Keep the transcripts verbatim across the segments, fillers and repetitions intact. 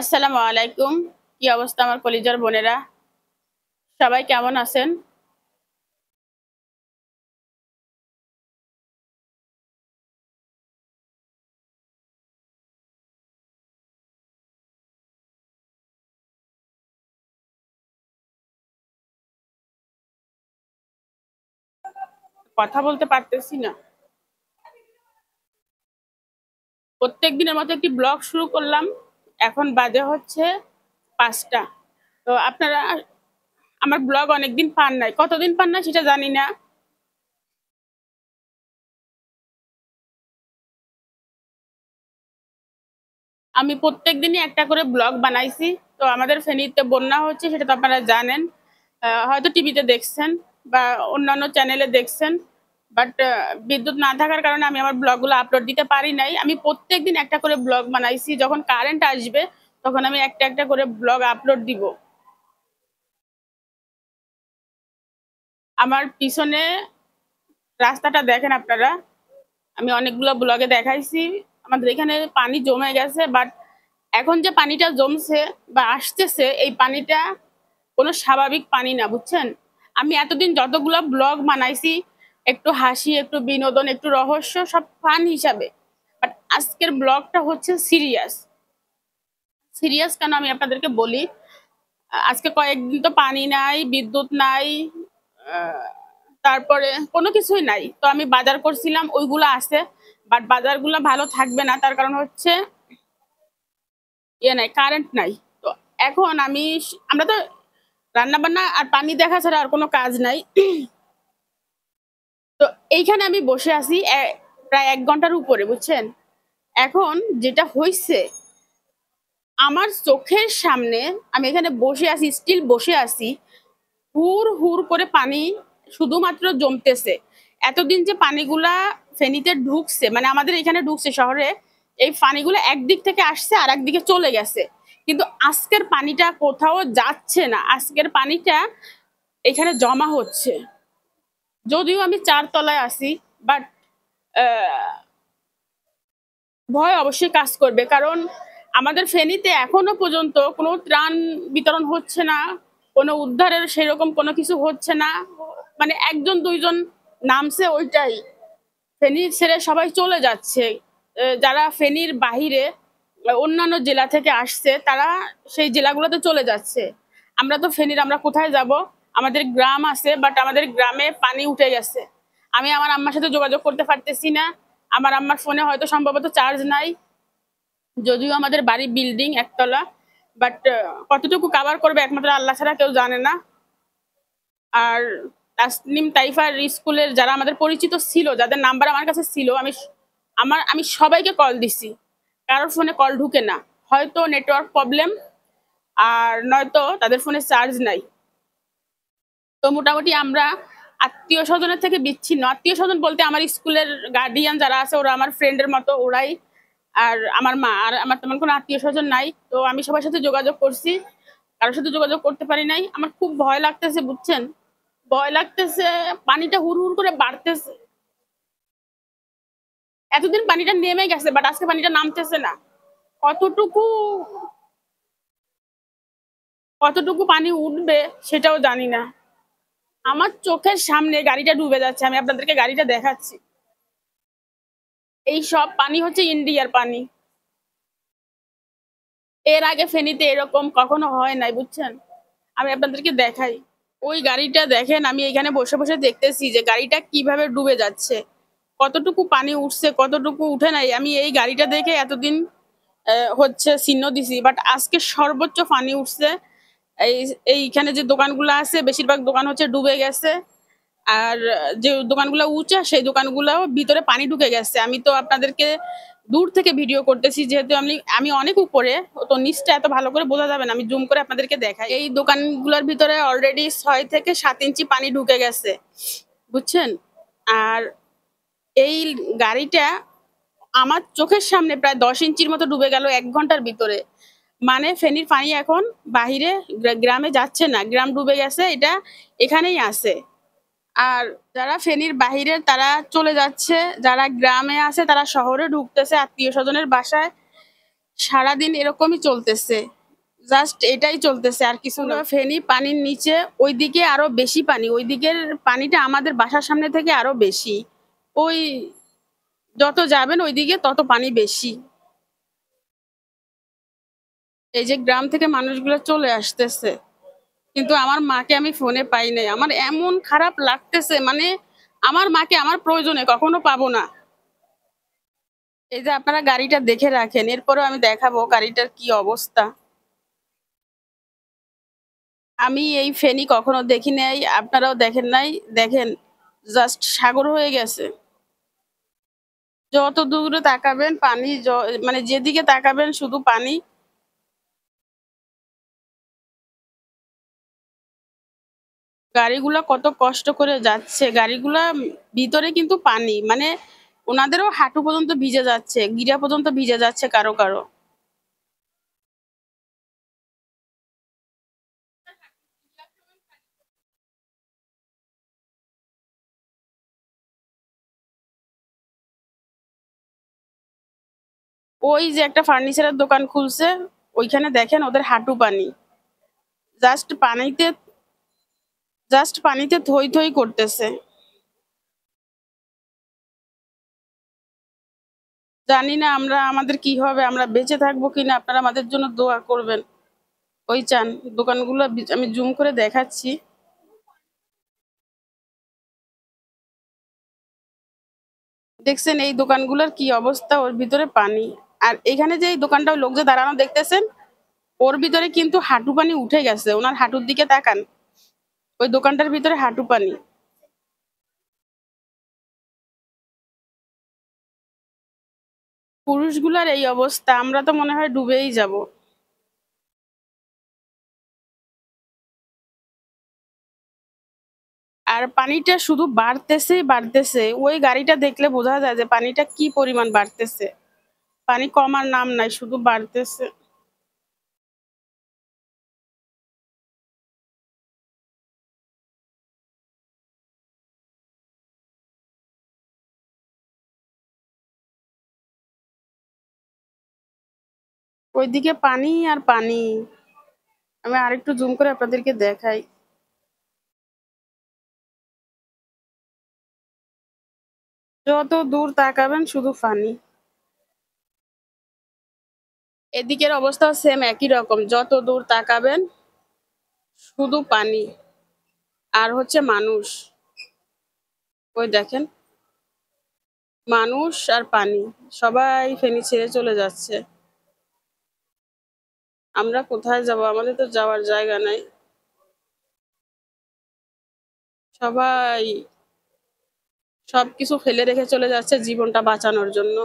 আসসালামু আলাইকুম। কি অবস্থা আমার কলিজার বোনেরা, সবাই কেমন আছেন? কথা বলতে পারতেছি না। প্রত্যেক দিনের মতো একটি ব্লগ শুরু করলাম, এখন বাজে হচ্ছে পাঁচটা। তো আপনারা আমার ব্লগ অনেকদিন পান নাই, কতদিন পান নাই সেটা জানি না। আমি প্রত্যেক দিনই একটা করে ব্লগ বানাইছি। তো আমাদের ফেনীতে বন্যা হচ্ছে, সেটা তো আপনারা জানেন, হয়তো টিভিতে দেখছেন বা অন্যান্য চ্যানেলে দেখছেন। বাট বিদ্যুৎ না থাকার কারণে আমি আমার ব্লগগুলো আপলোড দিতে পারি নাই। আমি প্রত্যেক দিন একটা করে ব্লগ বানাইছি, যখন কারেন্ট আসবে তখন আমি একটা একটা করে ব্লগ আপলোড দিব। আমার পিছনে রাস্তাটা দেখেন আপনারা, আমি অনেকগুলো ব্লগে দেখাইছি। আমাদের এখানে পানি জমে গেছে, বাট এখন যে পানিটা জমছে বা আসতেছে, এই পানিটা কোনো স্বাভাবিক পানি না, বুঝছেন? আমি এতদিন যতগুলো ব্লগ বানাইছি একটু হাসি, একটু বিনোদন, একটু রহস্য, সব ফান হিসাবে, বাট আজকের ব্লগটা হচ্ছে সিরিয়াস। সিরিয়াস কেন আমি আপনাদেরকে বলি, আজকে কয়েকদিন তো পানি নাই, বিদ্যুৎ নাই, তারপরে কোনো কিছুই নাই। তো আমি বাজার করছিলাম, ওইগুলো আছে, বাট বাজারগুলো ভালো থাকবে না, তার কারণ হচ্ছে ইয়ে নাই, কারেন্ট নাই। তো এখন আমি আমরা তো রান্নাবান্না আর পানি দেখা ছাড়া আর কোনো কাজ নাই। তো এইখানে আমি বসে আছি প্রায় এক ঘন্টার উপরে, বুঝছেন? এখন যেটা হয়েছে আমার চোখের সামনে, আমি এখানে বসে আছি, স্টিল বসে আছি, হুর হুর করে পানি শুধুমাত্র জমতেছে। এতদিন যে পানিগুলা ফেনীতে ঢুকছে, মানে আমাদের এখানে ঢুকছে শহরে, এই পানিগুলো একদিক থেকে আসছে আর একদিকে চলে গেছে, কিন্তু আজকের পানিটা কোথাও যাচ্ছে না, আজকের পানিটা এখানে জমা হচ্ছে। যদিও আমি চারতলায় আছি, বাট ভয় অবশ্যই কাজ করবে, কারণ আমাদের ফেনীতে এখনো পর্যন্ত কোনো ত্রাণ বিতরণ হচ্ছে না, কোনো উদ্ধারের সেরকম কোনো কিছু হচ্ছে না। মানে একজন দুইজন নামছে, ওইটাই ফেনী ছেড়ে সবাই চলে যাচ্ছে। যারা ফেনীর বাহিরে অন্যান্য জেলা থেকে আসছে, তারা সেই জেলাগুলোতে চলে যাচ্ছে। আমরা তো ফেনীর, আমরা কোথায় যাব? আমাদের গ্রাম আছে, বাট আমাদের গ্রামে পানি উঠে গেছে। আমি আমার আম্মার সাথে যোগাযোগ করতে পারতেছি না, আমার আম্মার ফোনে হয়তো সম্ভবত চার্জ নাই। যদিও আমাদের বাড়ি বিল্ডিং একতলা, বাট কতটুকু কভার করবে একমাত্র আল্লাহ ছাড়া কেউ জানে না। আর তাসনিম তাইফার স্কুলের যারা আমাদের পরিচিত ছিল, যাদের নাম্বার আমার কাছে ছিল, আমি আমার আমি সবাইকে কল দিছি, কারোর ফোনে কল ঢুকে না, হয়তো নেটওয়ার্ক প্রবলেম আর নয়তো তাদের ফোনে চার্জ নাই। তো মোটামুটি আমরা আত্মীয় স্বজনের থেকে বিচ্ছিন্ন। আত্মীয় স্বজন বলতে আমার স্কুলের গার্ডিয়ান যারা আছে, ওরা আমার ফ্রেন্ডের মতো, ওরাই আর আমার মা। আর আমার তেমন কোনো আত্মীয় স্বজন নাই। তো আমি সবার সাথে যোগাযোগ করছি, কারোর সাথে যোগাযোগ করতে পারি নাই। আমার খুব ভয় লাগতেছে, বুঝছেন? ভয় লাগতেছে, পানিটা হুড় হুড় করে বাড়তেছে। এতদিন পানিটা নেমে গেছে, বাট আজকে পানিটা নামতেছে না। কতটুকু কতটুকু পানি উঠবে সেটাও জানি না। আমার চোখের সামনে গাড়িটা ডুবে যাচ্ছে, আমি আপনাদেরকে গাড়িটা দেখাচ্ছি। এই সব পানি হচ্ছে ইন্ডিয়ার পানি। এর আগে ফেনীতে এরকম কখনো হয় নাই, বুঝছেন? আমি আপনাদেরকে দেখাই, ওই গাড়িটা দেখেন। আমি এখানে বসে বসে দেখতেছি যে গাড়িটা কিভাবে ডুবে যাচ্ছে, কতটুকু পানি উঠছে, কতটুকু উঠে নাই। আমি এই গাড়িটা দেখে এতদিন হচ্ছে চিহ্ন দিছি, বাট আজকে সর্বোচ্চ পানি উঠছে। এই এইখানে যে দোকানগুলো আছে, বেশিরভাগ দোকান হচ্ছে ডুবে গেছে, আর যে দোকানগুলো উঁচা, সেই দোকানগুলোও ভিতরে পানি ঢুকে গেছে। আমি তো আপনাদেরকে দূর থেকে ভিডিও করতেছি, যেহেতু আমি আমি অনেক উপরে, তো নিচটা এত ভালো করে বোঝা যাবে না, আমি জুম করে আপনাদেরকে দেখাই। এই দোকানগুলোর ভিতরে অলরেডি ছয় থেকে সাত ইঞ্চি পানি ঢুকে গেছে, বুঝছেন? আর এই গাড়িটা আমার চোখের সামনে প্রায় দশ ইঞ্চির মতো ডুবে গেল এক ঘন্টার ভিতরে। মানে ফেনীর পানি এখন বাহিরে গ্রামে যাচ্ছে না, গ্রাম ডুবে গেছে, এটা এখানেই আছে। আর যারা ফেনীর বাহিরে তারা চলে যাচ্ছে, যারা গ্রামে আছে তারা শহরে ঢুকতেছে আত্মীয় স্বজনের বাসায়। সারাদিন এরকমই চলতেছে, জাস্ট এটাই চলতেছে আর কিছু না। ফেনী পানির নিচে, ওইদিকে আরো বেশি পানি, ওইদিকের পানিটা আমাদের বাসার সামনে থেকে আরো বেশি। ওই যত যাবেন ওইদিকে তত পানি বেশি। এই যে গ্রাম থেকে মানুষগুলো চলে আসতেছে, কিন্তু আমার মাকে আমি ফোনে পাই নাই। আমার এমন খারাপ লাগতেছে, মানে আমার মাকে আমার প্রয়োজনে কখনো পাবো না। এই যে আপনারা গাড়িটা দেখে রাখেন, এরপরেও আমি দেখাবো গাড়িটার কি অবস্থা। আমি এই ফেনী কখনো দেখি নাই, আপনারাও দেখেন নাই। দেখেন জাস্ট সাগর হয়ে গেছে, যত দূরে তাকাবেন পানি, মানে যেদিকে তাকাবেন শুধু পানি। গাড়িগুলা কত কষ্ট করে যাচ্ছে, গাড়িগুলা ভিতরে কিন্তু পানি, মানে ওনাদেরও হাঁটু পর্যন্ত ভিজে যাচ্ছে, গিরা পর্যন্ত ভিজে যাচ্ছে কারো কারো। ওই যে একটা ফার্নিচারের দোকান খুলছে, ওইখানে দেখেন ওদের হাঁটু পানি, জাস্ট পানিতে জাস্ট পানিতে থই থই করতেছে। জানি না আমরা আমাদের কি হবে, আমরা বেঁচে থাকবো কিনা। আপনারা আমাদের জন্য দোয়া করবেন। ওই চান দোকানগুলো আমি জুম করে দেখাচ্ছি। দেখছেন এই দোকানগুলোর কি অবস্থা, ওর ভিতরে পানি। আর এখানে যে দোকানটা লোক যে দাঁড়ানো দেখতেছেন, ওর ভিতরে কিন্তু হাঁটু পানি উঠে গেছে। ওনার হাঁটুর দিকে তাকান, ওই দোকানটার ভিতরে হাঁটু পানি। পুরুষগুলার এই অবস্থা, আমরা তো মনে হয় ডুবেই যাব। আর পানিটা শুধু বাড়তেছে বাড়তেছে। ওই গাড়িটা দেখলে বোঝা যায় যে পানিটা কি পরিমাণ বাড়তেছে, পানি কমার নাম নাই, শুধু বাড়তেছে। ওইদিকে পানি আর পানি। আমি আরেকটু জুম করে আপনাদেরকে দেখাই। যত দূর তাকাবেন শুধু পানি। এদিকের অবস্থা সেম একই রকম, যত দূর তাকাবেন শুধু পানি আর হচ্ছে মানুষ। ওই দেখেন মানুষ আর পানি, সবাই ফেনী ছেড়ে চলে যাচ্ছে। আমরা কোথায় যাব, আমাদের তো যাওয়ার জায়গা নাই। সবাই সবকিছু ফেলে রেখে চলে যাচ্ছে জীবনটা বাঁচানোর জন্য।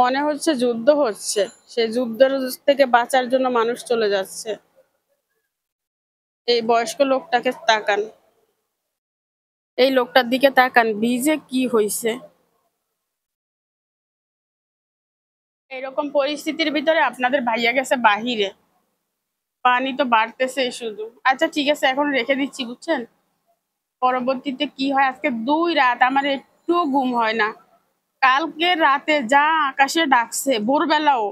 মনে হচ্ছে যুদ্ধ হচ্ছে, সেই যুদ্ধের থেকে বাঁচার জন্য মানুষ চলে যাচ্ছে। এই বয়স্ক লোকটাকে তাকান, এই লোকটার দিকে তাকান, ভিজে কি হয়েছে। এরকম পরিস্থিতির ভিতরে আপনাদের ভাইয়া গেছে বাহিরে, পানি তো বাড়তেছে শুধু। আচ্ছা ঠিক আছে, এখন রেখে দিচ্ছি, বুঝছেন। পরবর্তীতে কি হয়, আজকে দুই রাত আমার একটু ঘুম হয় না। কালকে রাতে যা আকাশে ডাকছে, ভোরবেলাও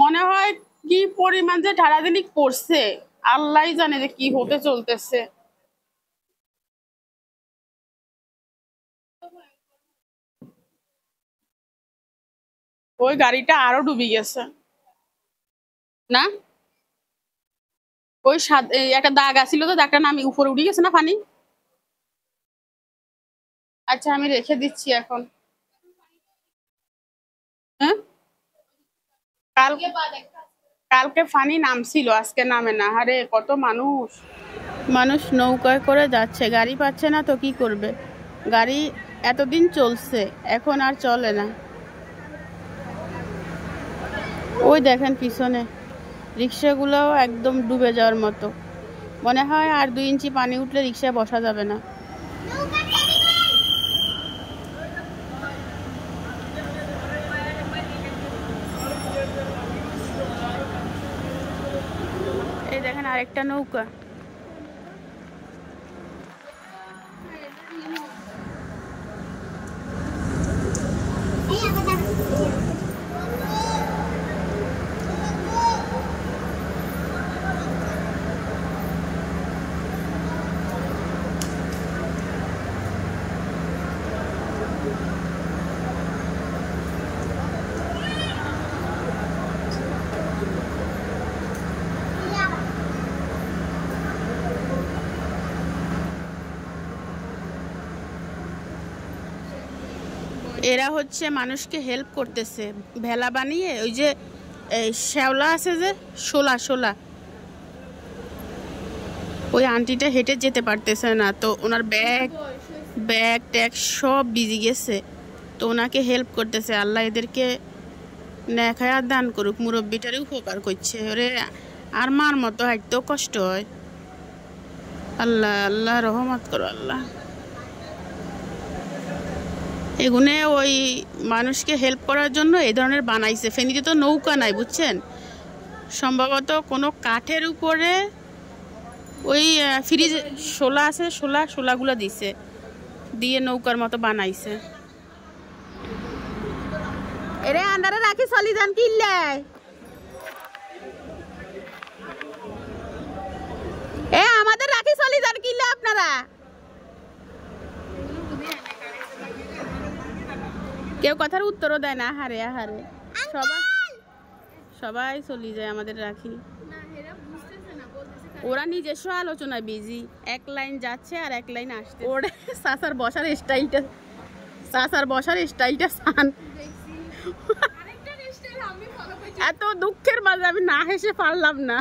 মনে হয় কি পরিমাণ যে ঠাড়াদিনি পড়ছে, আল্লাহ জানে যে কি হতে চলতেছে। ওই গাড়িটা আরো ডুবে গেছে না, ওই একটা দাগ আছিল তো, দাগটা নামি উপরে উঠে গেছে না পানি। আচ্ছা আমি রেখে দিচ্ছি এখন, হ্যাঁ। কালকে কালকে পানি নামছিল, আজকে নামে না। আরে কত মানুষ মানুষ নৌকায় করে যাচ্ছে, গাড়ি পাচ্ছে না তো কি করবে। গাড়ি এতদিন চলছে, এখন আর চলে না। ওই দেখেন পিছনে রিক্সাগুলোও একদম ডুবে যাওয়ার মতো, মনে হয় আর দুই ইঞ্চি পানি উঠলে রিক্সায় বসা যাবে না। এই দেখেন আরেকটা নৌকা। এরা হচ্ছে মানুষকে হেল্প করতেছে ভেলা বানিয়ে। ওই যে শ্যাওলা আছে যে শোলা শোলা, ওই আন্টিটা হেঁটে যেতে পারতেছে না, তো ওনার ব্যাগ ব্যাগ ট্যাগ সব ভিজে গেছে, তো ওনাকে হেল্প করতেছে। আল্লাহ এদেরকে ন্যাক হায়াত দান করুক, মুরব্বিটারই উপকার করছে। ওরে আর মার মতো হাঁটতেও কষ্ট হয়। আল্লাহ আল্লাহ রহমত করো আল্লাহ। এগুনে ওই মানুষকে হেল্প করার জন্য এই ধরনের বানাইছে। ফেনীতে তো নৌকা নাই বুঝছেন, সম্ভবত কোনো কাঠের উপরে ওই ফ্রিজ শোলা আছে, শোলা শোলাগুলো দিছে, দিয়ে নৌকার মতো বানাইছে। এরে আন্ডারে রাখি সলিদান কিনলে এ আমাদের রাখি সলিদান কিনলে আপনারা কেউ কথার উত্তরও দেয় না। হারে হারে সবাই সবাই চলি যায় আমাদের রাখি। ওরা নিজস্ব আলোচনা বিজি, এক লাইন যাচ্ছে আর এক লাইন আসছে। ওরে সাসার বসার স্টাইলটা সাসার বসার স্টাইলটা সান এত দুঃখের মাঝে আমি না হেসে পারলাম না।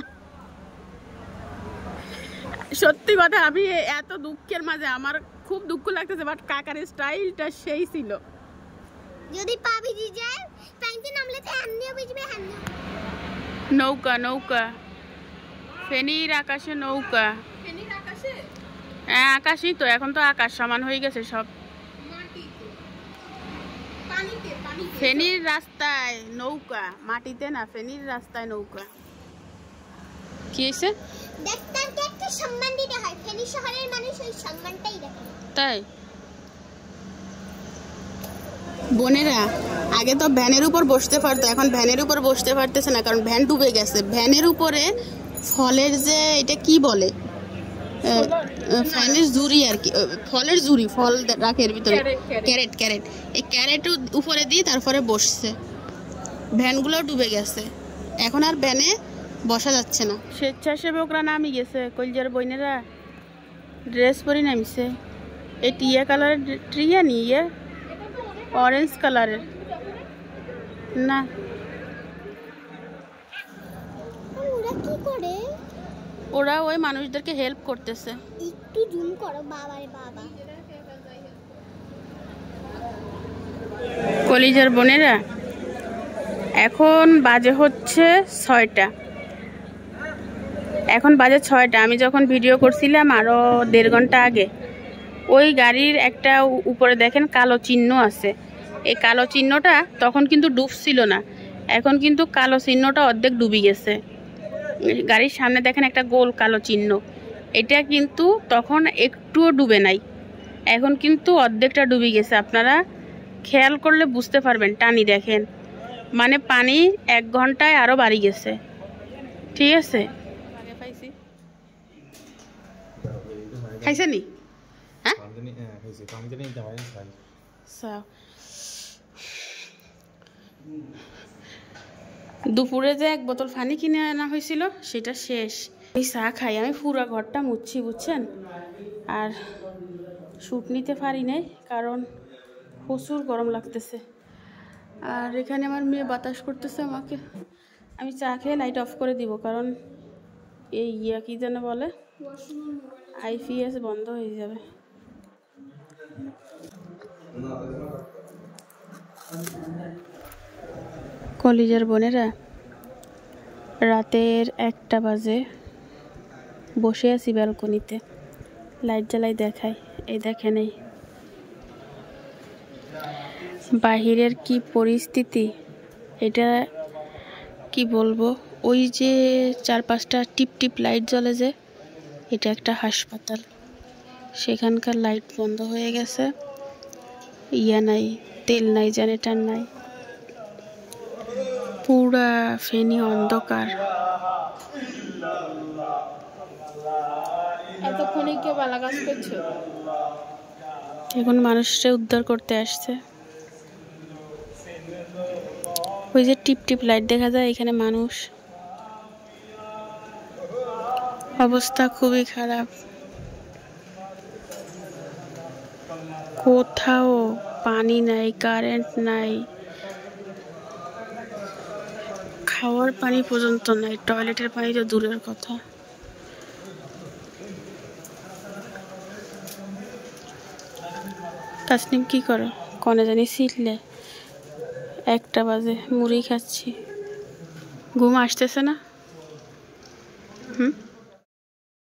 সত্যি কথা, আমি এত দুঃখের মাঝে আমার খুব দুঃখ লাগতেছে, বাট কাকার স্টাইলটা সেই ছিল। যদি পা ভিজে যায় ট্যাঙ্কে নামলে তো হান্নিও ভিজবে। হান্নি নৌকা নৌকা ফেনীর আকাশে নৌকা। ফেনীর আকাশে হ্যাঁ আকাশই তো, এখন তো আকাশ সমান হয়ে গেছে সব। ফেনীর রাস্তায় নৌকা, মাটিতে না, ফেনীর রাস্তায় নৌকা। কি হইছে দেখতাম কে একটা সম্মান দিতে হয়, ফেনী শহরের মানুষ ওই সম্মানটাই রাখে। তাই বোনেরা আগে তো ভ্যানের উপর বসতে পারতো, এখন ভ্যানের উপর বসতে পারতেছে না, কারণ ভ্যান ডুবে গেছে। ভ্যানের উপরে ফলের যে এটা কি বলে, ফলের ঝুড়ি আর কি, ফলের ঝুড়ি, ফল রাখে এর ভিতরে, ক্যারেট ক্যারেট এই ক্যারেটও উপরে দিয়ে তারপরে বসছে। ভ্যানগুলো ডুবে গেছে, এখন আর ভ্যানে বসা যাচ্ছে না। স্বেচ্ছাসেবকরা নামি গেছে, কলজার বোনেরা ড্রেস পরে নামছে। এই টিয়া কালারের ট্রিয়া নিয়ে অরেঞ্জ কালারের না ওরা কি করে, ওরা ওই মানুষদেরকে হেল্প করতেছে। একটু জুম করো বাবা রে বাবা। কলিজার বোনেরা এখন বাজে হচ্ছে ছয়টা, এখন বাজে ছয়টা। আমি যখন ভিডিও করছিলাম আরো দেড় ঘন্টা আগে, ওই গাড়ির একটা উপরে দেখেন কালো চিহ্ন আছে, এই কালো চিহ্নটা তখন কিন্তু ডুবছিল না, এখন কিন্তু কালো চিহ্নটা অর্ধেক ডুবে গেছে। গাড়ির সামনে দেখেন একটা গোল কালো চিহ্ন, এটা কিন্তু তখন একটুও ডুবে নাই, এখন কিন্তু অর্ধেকটা ডুবে গেছে। আপনারা খেয়াল করলে বুঝতে পারবেন, টানি দেখেন, মানে পানি এক ঘন্টায় আরও বাড়ি গেছে। ঠিক আছে খাইছে নি দুপুরে যে এক বোতল পানি কিনে আনা হয়েছিল সেটা শেষ। এই চা খাই, আমি পুরা ঘরটা মুছছি বুঝছেন, আর শ্যুট নিতে পারি নাই কারণ প্রচুর গরম লাগতেছে। আর এখানে আমার মেয়ে বাতাস করতেছে আমাকে। আমি চা খেয়ে লাইট অফ করে দিব, কারণ এই ইয়া কি যেন বলে আইপিএস বন্ধ হয়ে যাবে। কলিজার বোনেরা রাতের একটা বাজে, বসে আছি ব্যালকনিতে, লাইট জ্বালাই দেখাই। এই দেখেন এই বাহিরের কি পরিস্থিতি, এটা কি বলবো, ওই যে চার পাঁচটা টিপ টিপ লাইট জ্বলে যে, এটা একটা হাসপাতাল, সেখানকার লাইট বন্ধ হয়ে গেছে, ইয়া নাই, তেল নাই, জেনারেটর নাই, পুরা ফেনী অন্ধকার। এতক্ষণে কেউ বালা কাজ করছে, এখন মানুষটা উদ্ধার করতে আসছে। ওই যে টিপ টিপ লাইট দেখা যায়, এখানে মানুষ, অবস্থা খুবই খারাপ। কোথাও পানি নাই, কারেন্ট নাই, খাওয়ার পানি পর্যন্ত নাই, টয়লেটের পানি তো দূরের কথা। তাসনিম কি করো? কনে জানি শিখলে, একটা বাজে, মুড়ি খাচ্ছি, ঘুম আসতেছে না। হুম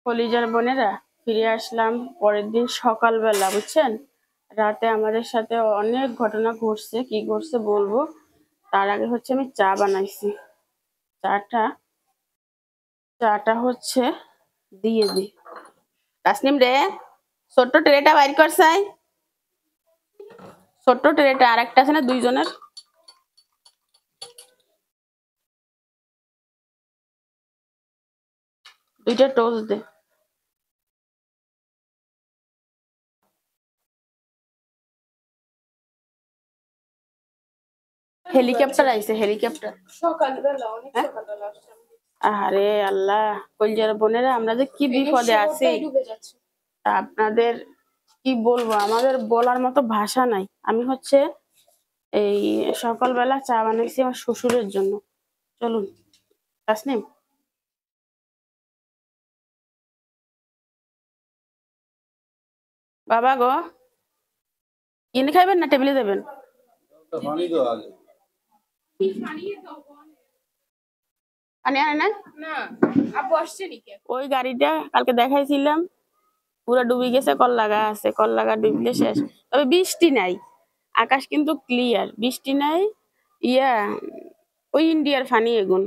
কলিজার বোনেরা, ফিরে আসলাম পরের দিন সকালবেলা, বুঝছেন? রাতে আমাদের সাথে অনেক ঘটনা ঘটছে, কি ঘটছে বলবো। তার আগে হচ্ছে আমি চা বানাইছি, চাটা চাটা হচ্ছে দিয়ে দিই। তাসনিম রে, ছোট্ট ট্রেটা বাইর কর চাই, ছোট্ট ট্রেটা। আর একটা আছে না দুইজনের, দুইটা টোস্ট দে। হেলিকপ্টার আইছে, হেলিকপ্টার সকালবেলা, অনেক সকালবেলা আসছে। আরে আল্লাহ, কলজার বোনেরা, আমরা যে কি বিপদে আছি আপনাদের কি বলবো, আমাদের বলার মতো ভাষা নাই। আমি হচ্ছে এই সকালবেলা চা বানাইছি আমার শ্বশুরের জন্য। চলুন তাসনিম, বাবা গো, এনে খাইবেন না টেবিলে দেবেন? ওই গাড়িটা কালকে দেখাইছিলাম, পুরো ডুবে গেছে, কললাগা আছে, কললাগা ডুবলে শেষ। তবে বৃষ্টি নাই, আকাশ কিন্তু ক্লিয়ার, বৃষ্টি নাই। ইয়া ওই ইন্ডিয়ার ফানি এগুন।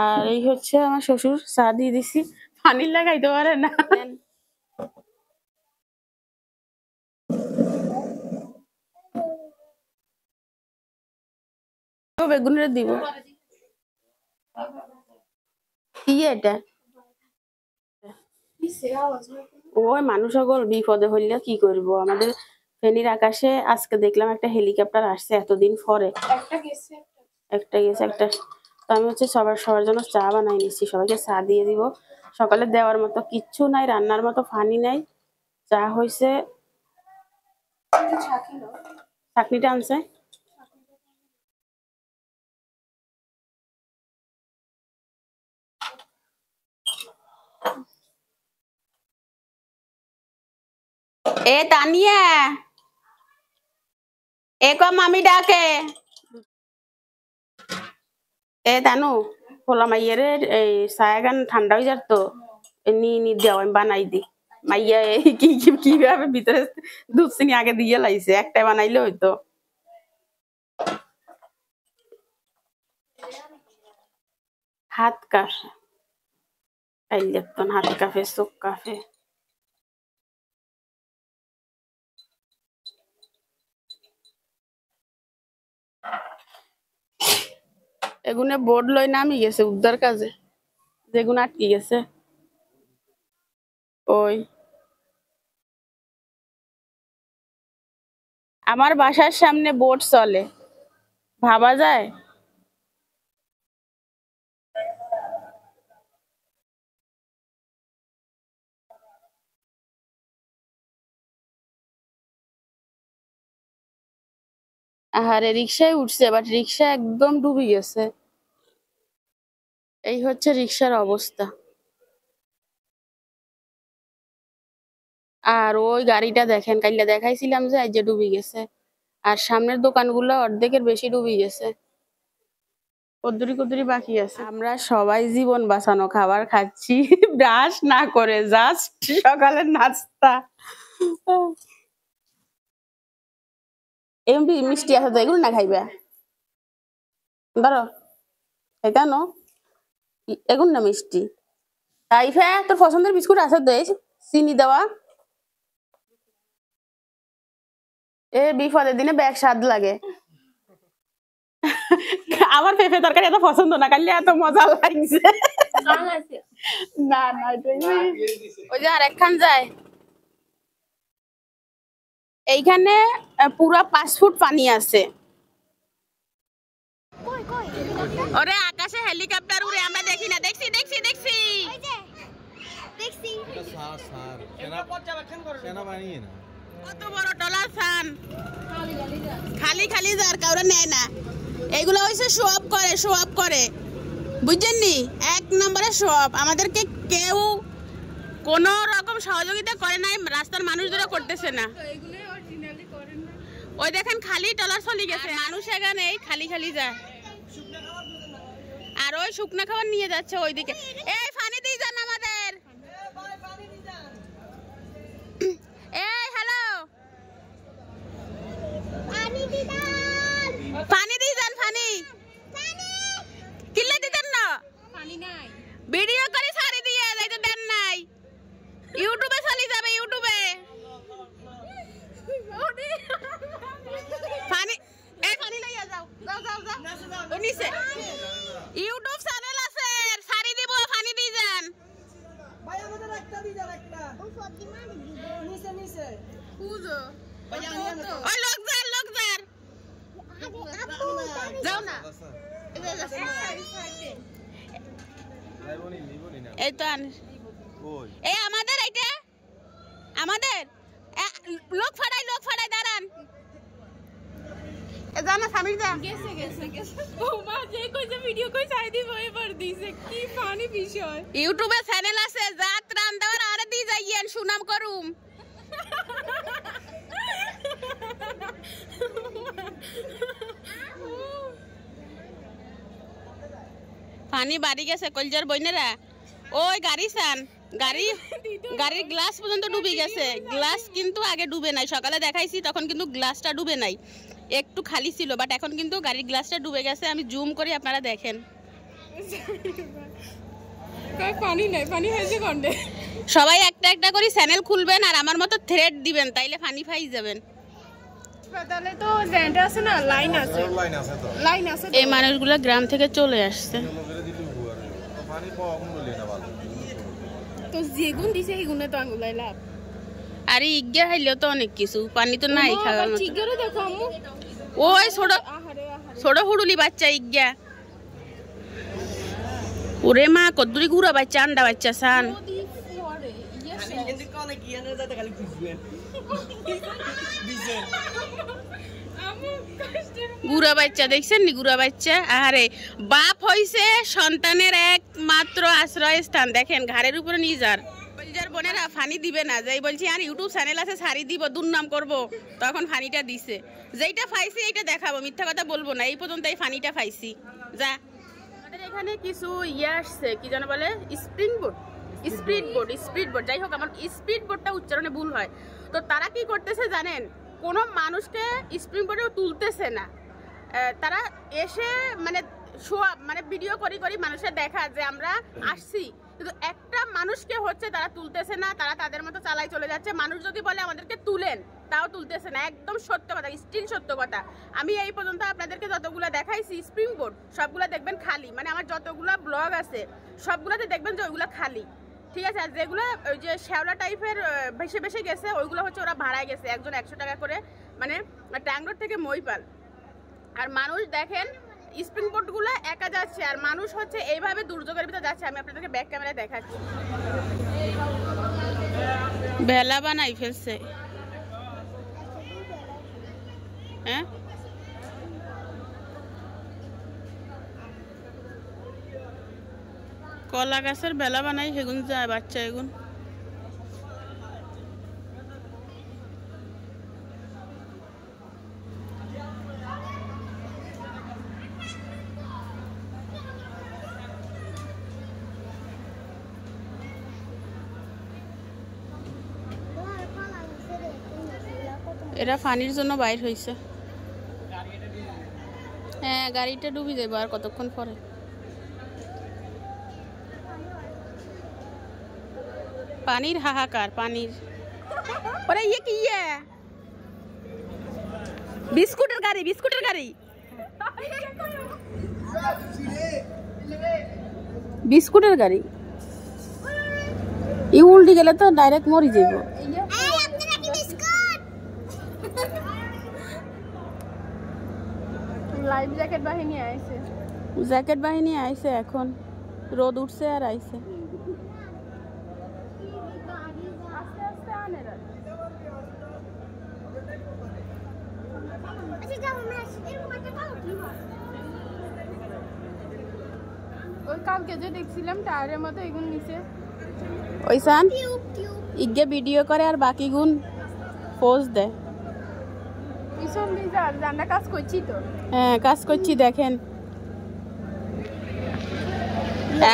আর এই হচ্ছে আমার শ্বশুর, চা দিয়ে দিছি, ফানি লাগাইতে পারে না। বেগুনের দিব কি এটা? ওই মানুষ সকল বিপদে হইলে কি করব। আমাদের ফেনীর আকাশে আজকে দেখলাম একটা হেলিকপ্টার আসছে এতদিন পরে, একটা গেছে একটা। তো আমি হচ্ছে সবার সবার জন্য চা বানাই নিচ্ছি, সবাইকে চা দিয়ে দিব। সকালে দেওয়ার মতো কিচ্ছু নাই, রান্নার মতো পানি নাই, চা হয়েছে। চাকনিটা আনছে এ তানিয়া, এ কো মামি ডাকে। এ তানু, খোলা মাইয়া রে, এই সায়াগান ঠান্ডা হয়ে যাতো, নি নি দেও আমি বানাই দি। মাইয়া কি কি কিভাবে ভিতরে দুধ চিনি আগে দিয়ে লাইছে, একটাই বানাইলে হইতো। হাত কাফে আই যেত, হাত কাফে, চোখ কাফে। এগুনে বোর্ড লয় নামি গেছে উদ্ধার কাজে, যেগুন আটকে গেছে। ওই আমার বাসার সামনে বোর্ড চলে, ভাবা যায়? আহারে, রিক্সায় উঠছে, বাট রিক্সা একদম ডুবে গেছে। এই হচ্ছে রিক্সার অবস্থা। আর ওই গাড়িটা দেখেন, কালকে দেখাইছিলাম যে এই যে ডুবে গেছে। আর সামনের দোকানগুলো অর্ধেকের বেশি ডুবে গেছে, কদ্দুরি কদ্দুরি বাকি আছে। আমরা সবাই জীবন বাঁচানো খাবার খাচ্ছি, ব্রাশ না করে, জাস্ট সকালের নাস্তা। এমনি মিষ্টি আছে তো, এগুলো না খাইবা, ধরো এটা নো, এগুলো না মিষ্টি। তাইফা, তোর পছন্দের বিস্কুট আছে তো, চিনি দেওয়া। এ বিপদের দিনে ব্যাগ স্বাদ লাগে। আমার পেঁপে তরকারি এত পছন্দ না, কালকে এত মজা লাগছে। না না, ওই যে আর একখান যায়, এইখানে পুরা পাঁচ ফুট পানি আছে। ওরে আকাশে হেলিকপ্টার উড়ে, আমরা দেখি না, দেখছি দেখছি দেখছি। দেখছি এটা সার সার সেনা পর্যবেক্ষণ করে সেনা বাহিনী না কত বড় ডলার ফান খালি খালি খালি খালি যার কাউরে নেয় না এগুলো হইছে শো আপ করে শো আপ করে বুঝছেন নি এক নম্বরে শো আপ আমাদেরকে কেউ কোনো রকম সহযোগিতা করে নাই রাস্তার মানুষরা করতেছে না এগুলো অরিজিনালি করেন না ওই দেখেন খালি ডলার চলে গেছে মানুষ এখানে খালি খালি যায় আর ওই শুকনা খাবার নিয়ে যাচ্ছে ওইদিকে এই পানি দিয়ে যান আমাদের এই হ্যালো পানি দিয়ে দাও পানি দিয়ে যান পানি পানি কিলা দিয়ে দেন না পানি নাই ভিডিও করে সারি দিয়ে যাইতো দেন নাই ইউটিউবে চলে যাবে ইউটিউবে পানি এই পানি লইয়া যাও যাও যাও যাও ও নিচে ইউটিউব চ্যানেল আছে সারি দিব পানি দি যান ভাই আমাদের একটা দি যান একটা ও সবজি মানি নিচে নিচে কুজো ভাই ওই লোক যার লোক যার যাও না এই তো আন ওই এই আমাদের এইটা আমাদের লোক ফাড়াই লোক ফাড়াই দাঁড়ান জানা সামির দা গেছে গেছে গেছে ও মা যে কইছে ভিডিও কই চাই দিব এবার দিছে কি পানি বিষয় ইউটিউবে চ্যানেল আছে জাত রাম দেওয়ার আরে দি যাইয়েন সুনাম করুম পানি বাড়ি গেছে কলজার বইনেরা ওই গাড়ি সান গাড়ি গাড়ির গ্লাস পর্যন্ত ডুবে গেছে গ্লাস কিন্তু আগে ডুবে নাই সকালে দেখাইছি তখন কিন্তু গ্লাসটা ডুবে নাই একটু খালি ছিল বাট এখন কিন্তু গাড়ির গ্লাসটা ডুবে গেছে আমি জুম করে আপনারা দেখেন পানি নাই পানি হয়েছে কন্ডে সবাই একটা একটা করে চ্যানেল খুলবেন আর আমার মতো থ্রেড দিবেন তাইলে পানি পাই যাবেন তাহলে তো জেন্ডার আছে না লাইন আছে লাইন আছে তো লাইন আছে এই মানুষগুলো গ্রাম থেকে চলে আসছে পানি পাওয়া বলে না ভালো তো যেগুন দিছে এগুনে তো আঙ্গুলাই লাভ আরে ইগা হইলো তো অনেক কিছু পানি তো নাই খাওয়ার মতো চিগরে দেখো আম্মু ওই ছোট আহারে আহারে ছোট হুড়ুলি বাচ্চা ইগা ওরে মা কদুরি ঘুরা বাচ্চা আন্ডা বাচ্চা সান আমি কিন্তু কোনে গিয়ে না যাতে খালি খুঁজবে দিছে আম্মু কষ্ট ঘুরা বাচ্চা দেখছেন নি ঘুরা বাচ্চা আহারে বাপ হইছে সন্তানের একমাত্র আশ্রয়স্থান দেখেন ঘরের উপরে নিজার যার বোনেরা ফানি দিবে না যাই বলছি আর ইউটিউব চ্যানেল আছে সারি দিব দুর্নাম করব তখন ফানিটা দিছে যেইটা পাইছি এইটা দেখাবো মিথ্যা কথা বলবো না এই পর্যন্ত এই ফানিটা পাইছি যা আমাদের এখানে কিছু ইয়ে আসছে কি যেন বলে spring board speed board speed board যাই হোক আমার স্পিড বোর্ডটা উচ্চারণে ভুল হয় তো তারা কি করতেছে জানেন কোনো মানুষকে স্প্রিং বোর্ডেও তুলতেছে না তারা এসে মানে শো মানে ভিডিও করি করি মানুষের দেখা যে আমরা আসছি কিন্তু একটা মানুষকে হচ্ছে তারা তুলতেছে না তারা তাদের মতো চালাই চলে যাচ্ছে মানুষ যদি বলে আমাদেরকে তুলেন তাও তুলতেছে না একদম সত্য কথা স্টিল সত্য কথা আমি এই পর্যন্ত আপনাদেরকে যতগুলো দেখাইছি স্প্রিং বোর্ড সবগুলো দেখবেন খালি মানে আমার যতগুলো ব্লগ আছে সবগুলোতে দেখবেন যে ওইগুলো খালি ঠিক আছে আর যেগুলো ওই যে শ্যাওলা টাইপের ভেসে ভেসে গেছে ওইগুলো হচ্ছে ওরা ভাড়ায় গেছে একজন একশো টাকা করে মানে ট্যাংরোড থেকে মইপাল আর মানুষ দেখেন স্প্রিং বোর্ডগুলো একা যাচ্ছে আর মানুষ হচ্ছে এইভাবে দুর্যোগের ভিতরে যাচ্ছে আমি আপনাদেরকে ব্যাক ক্যামেরায় দেখাচ্ছি বেলা বানাই ফেলছে হ্যাঁ কলা গাছের বেলা বানাই সেগুন যায় বাচ্চা এগুন এরা পানির জন্য বাইর হয়েছে হ্যাঁ গাড়িটা ডুবে যাবে আর কতক্ষণ পরে পানির হাহাকার পানির ওরে ইয়ে কি ইয়ে বিস্কুটের গাড়ি বিস্কুটের গাড়ি বিস্কুটের গাড়ি ই উল্টে গেলে তো ডাইরেক্ট মরে যাবো লাইফ জ্যাকেট বাহিনী আইছে জ্যাকেট বাহিনী আইছে এখন রোদ উঠছে আর আইছে ওই কালকে যে দেখছিলাম টায়ারের মতো এগুন নিচে ওইসান ইগে ভিডিও করে আর বাকি গুণ পোস্ট দেয়। ভীষণ বিজার জানা কাজ করছি তো, হ্যাঁ কাজ করছি দেখেন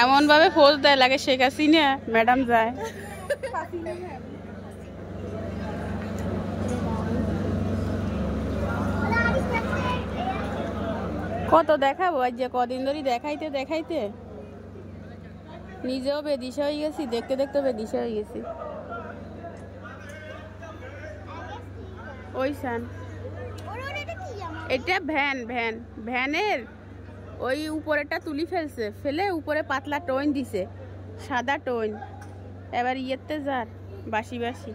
এমন ভাবে পোস্ট দেয় লাগে শেখ হাসিনা ম্যাডাম যায়। কত দেখাবো আজ, যে কদিন ধরে দেখাইতে দেখাইতে নিজেও বেদিশা হয়ে গেছি, দেখতে দেখতে বেদিশা হয়ে গেছি। ওইসান এটা ভ্যান ভ্যান ভ্যানের ওই উপরেটা তুলি ফেলছে, ফেলে উপরে পাতলা টোন দিছে সাদা টোন, এবার ইয়েতে যার বাসি বাসি।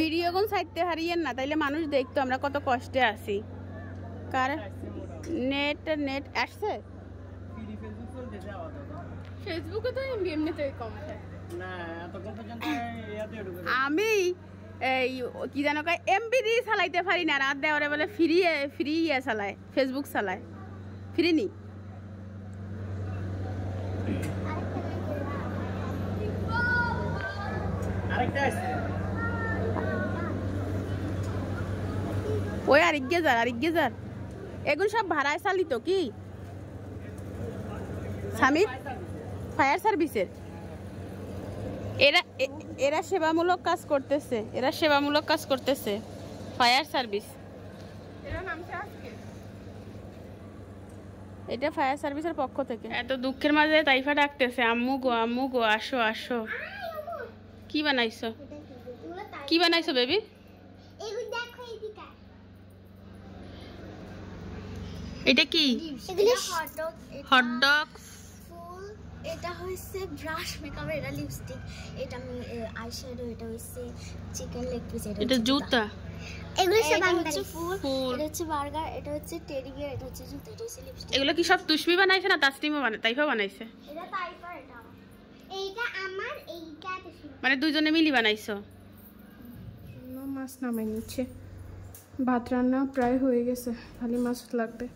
ভিডিও কোন সাইডতে হারিয়েন না, তাইলে মানুষ দেখতো আমরা কত কষ্টে আছি। কার নেট নেট আসছে ফেসবুকে তো এমনি এমনিতে কম থাকে না, এত কম পর্যন্ত আমি এই কি জানো কয় এমবি দিয়ে চালাইতে পারি না, রাত দেওয়ারে বলে ফ্রি ফ্রি ইয়া চালায় ফেসবুক চালায় ফ্রি নি। আরেকটা আসছে ওই আরেক গেজার আরেক গেজার এগুলো সব ভাড়ায় চালিত কি সামিত ফায়ার সার্ভিসের, এরা এরা সেবামূলক কাজ করতেছে, এরা সেবামূলক কাজ করতেছে ফায়ার সার্ভিস। এটা ফায়ার সার্ভিসের পক্ষ থেকে। এত দুঃখের মাঝে তাইফা ডাকতেছে আম্মু গো আম্মু গো আসো আসো। কি বানাইছো কি বানাইছো বেবি? এটা কি? এগুলো হটডগ হটডগ ফুল, এটা হইছে ব্রাশ মেকআপ, এটা লিপস্টিক, এটা আইশ্যাডো, এটা হইছে চিকেন লেগ পিস, এটা জুতা, এগুলো সব বাংলাদেশি ফুল, এটা হচ্ছে বার্গার, এটা হচ্ছে টেডি বিয়ার, এটা হচ্ছে জুতা, এটা হইছে লিপস্টিক। এগুলো কি সব তুশমি বানাইছে না তাসলিমও বানায়? তাইফা বানাইছে। এটা তাইফা, এটা এইটা আমার, এইটা তুশমি, মানে দুইজনে মিলি বানাইছো। নো মাছ নামাই নিচে, ভাত রান্না প্রায় হয়ে গেছে, খালি মাছ লাগবে।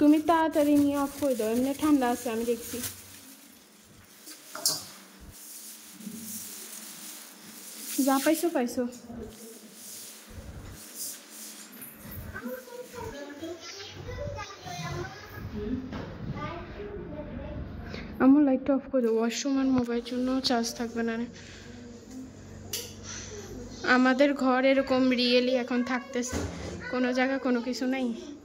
তুমি তাড়াতাড়ি নিয়ে অফ করে দাও, এমনি ঠান্ডা আছে আমি দেখছি। যা পাইছো পাইছো। আমার লাইটটা অফ করে দেবো, ওয়াশরুম আর মোবাইলের জন্য চার্জ থাকবে না। আমাদের ঘর এরকম রিয়েলি এখন থাকতেছে, কোনো জায়গা কোনো কিছু নাই।